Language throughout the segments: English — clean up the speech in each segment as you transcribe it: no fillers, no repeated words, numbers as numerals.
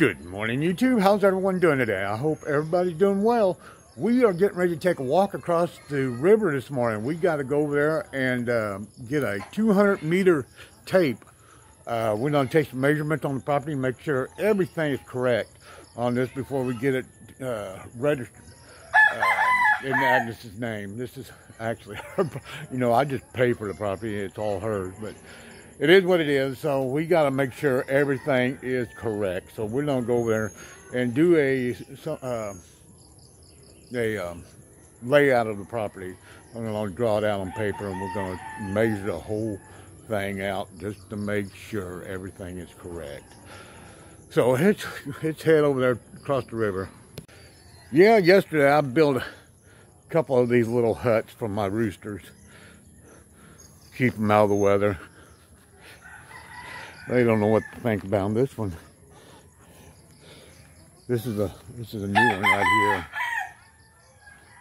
Good morning, YouTube. How's everyone doing today? I hope everybody's doing well. We are getting ready to take a walk across the river this morning. We got to go over there and get a 200-meter tape. We're going to take some measurements on the property, make sure everything is correct on this before we get it registered in Agnes's name. This is actually her, you know, I just pay for the property. It's all hers, but it is what it is, so we got to make sure everything is correct. So we're going to go over there and do a layout of the property. I'm going to draw it out on paper, and we're going to measure the whole thing out just to make sure everything is correct. So let's head over there across the river. Yeah, yesterday I built a couple of these little huts for my roosters. Keep them out of the weather. They don't know what to think about this one. This is a new one right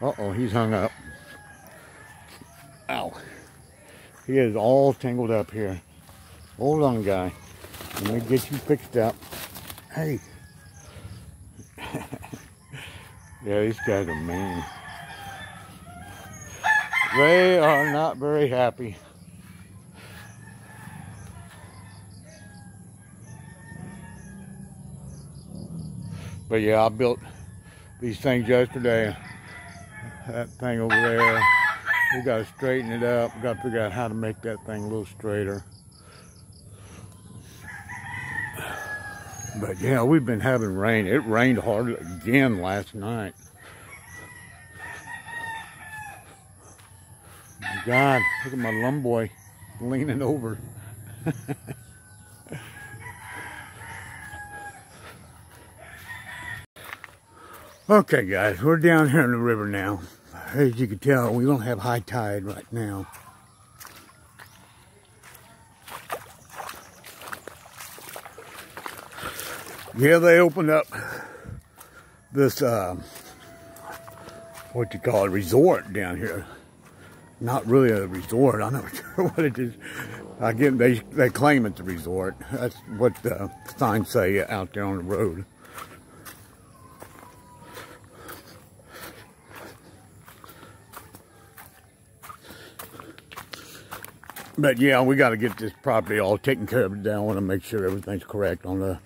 here. Uh-oh, he's hung up. Ow. He is all tangled up here. Hold on, guy. Let me get you fixed up. Hey. Yeah, these guys are mean. They are not very happy. But yeah, I built these things yesterday. That thing over there, we gotta straighten it up. We gotta figure out how to make that thing a little straighter. But yeah, we've been having rain. It rained hard again last night. My God, look at my lum boy leaning over. Okay, guys, we're down here in the river now. As you can tell, we don't have high tide right now. Yeah, they opened up this, what you call it, resort down here. Not really a resort. I'm not sure what it is. Again, they claim it's a resort. That's what the signs say out there on the road. But yeah, we got to get this property all taken care of down. I want to make sure everything's correct on the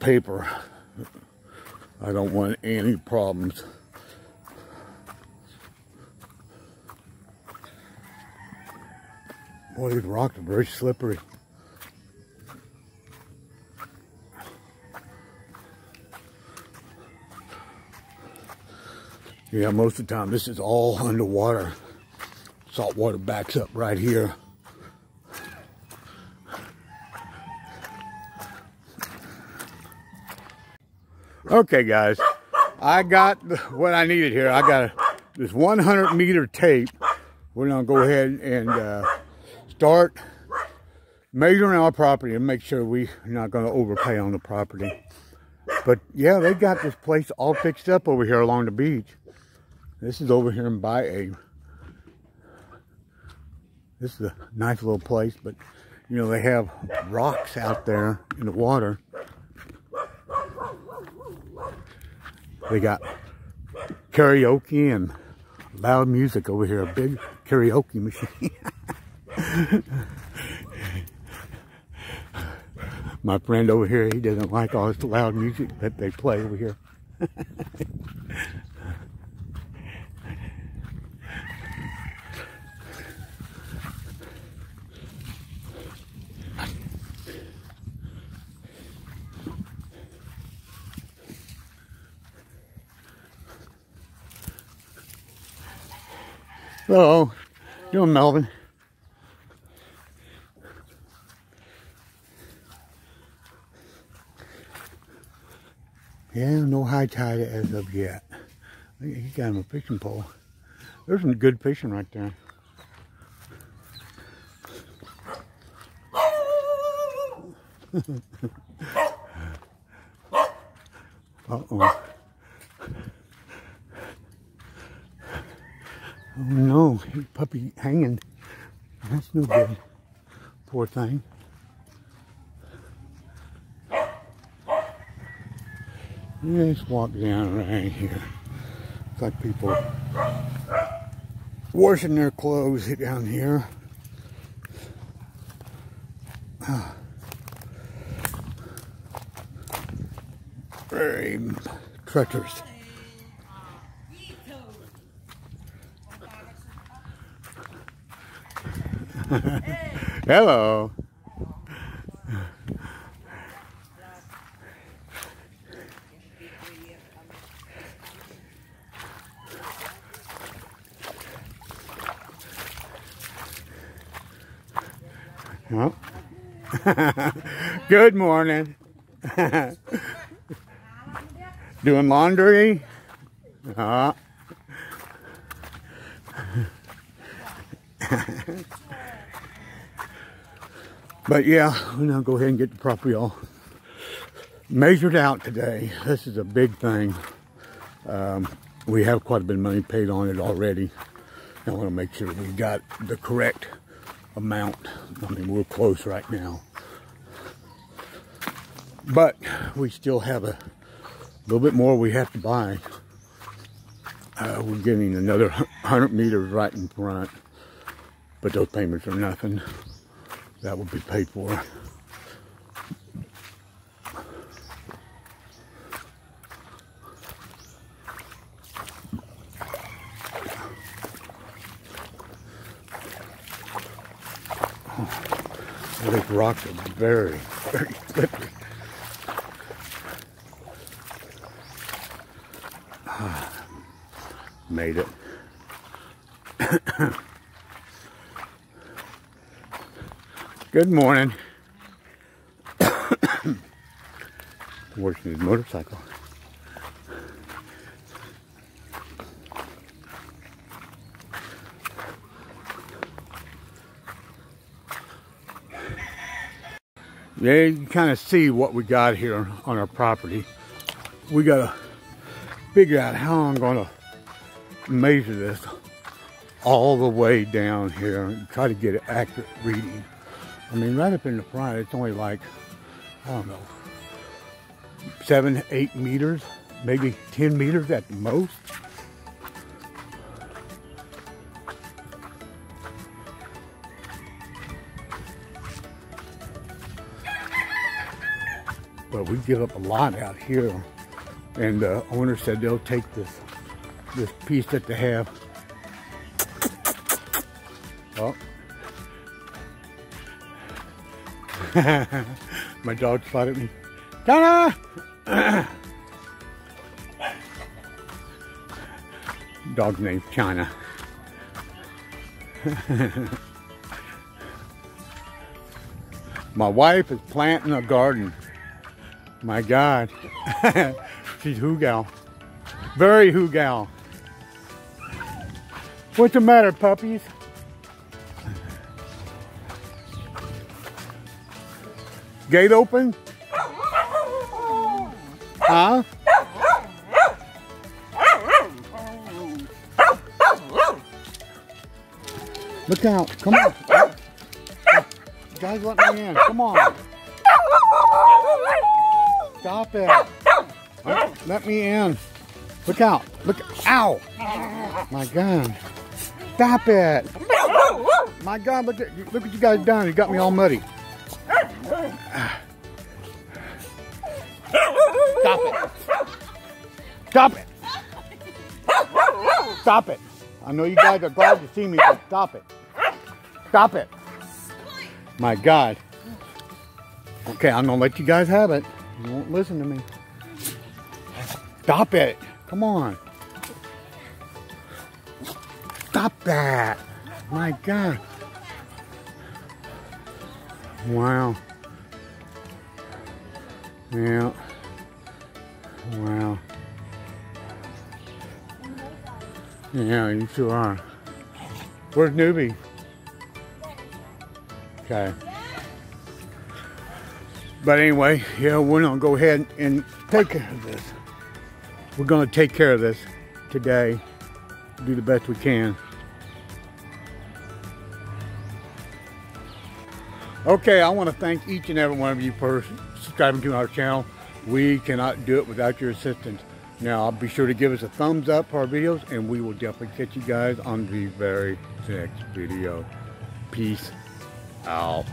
paper. I don't want any problems. Boy, these rocks are very slippery. Yeah, most of the time this is all underwater. Salt water backs up right here. Okay, guys, I got what I needed here. I got this 100-meter tape. We're gonna go ahead and start measuring our property and make sure we're not gonna overpay on the property. But yeah, they got this place all fixed up over here along the beach. This is over here in Baye. This is a nice little place, but, you know, they have rocks out there in the water. They got karaoke and loud music over here, a big karaoke machine. My friend over here, he doesn't like all this loud music that they play over here. Hello, you doing, Melvin? Yeah, no high tide as of yet. He got him a fishing pole. There's some good fishing right there. Uh-oh. Oh no, puppy hanging. That's no good. Poor thing. You just walk down around here. It's like people washing their clothes down here. Very treacherous. Hello. Oh. Good morning. Doing laundry? But yeah, we're gonna go ahead and get the property all measured out today. This is a big thing. We have quite a bit of money paid on it already. I want to make sure we got the correct amount. I mean, we're close right now. But we still have a little bit more we have to buy. We're getting another 100 meters right in front. But those payments are nothing. That will be paid for. Oh, these rocks are very, very slippery. Ah, made it. Good morning. Working his motorcycle. Yeah, you can kind of see what we got here on our property. We gotta figure out how I'm gonna measure this all the way down here and try to get an accurate reading. I mean, right up in the front, it's only like, I don't know, 7, 8 meters, maybe 10 meters at the most. But we give up a lot out here. And the owner said they'll take this piece that they have. Oh. My dog spotted me. China! Dog's name's China. My wife is planting a garden. My God. She's hoogal. Very hoogal. What's the matter, puppies? Gate open? Huh? Look out, come on. You guys let me in, come on. Stop it. Let me in. Look out, look, ow. My God, stop it. My God, look what you guys done, you got me all muddy. Stop it. Stop it. Stop it. I know you guys are glad to see me, but stop it. Stop it. My God. Okay, I'm gonna let you guys have it. You won't listen to me. Stop it. Come on. Stop that. My God. Wow. Yeah. Wow. Yeah, you two are. Where's Newbie? Okay. But anyway, yeah, we're gonna go ahead and take care of this. We're gonna take care of this today. Do the best we can. Okay, I want to thank each and every one of you for subscribing to our channel. We cannot do it without your assistance. Now, be sure to give us a thumbs up for our videos, and we will definitely catch you guys on the very next video. Peace out.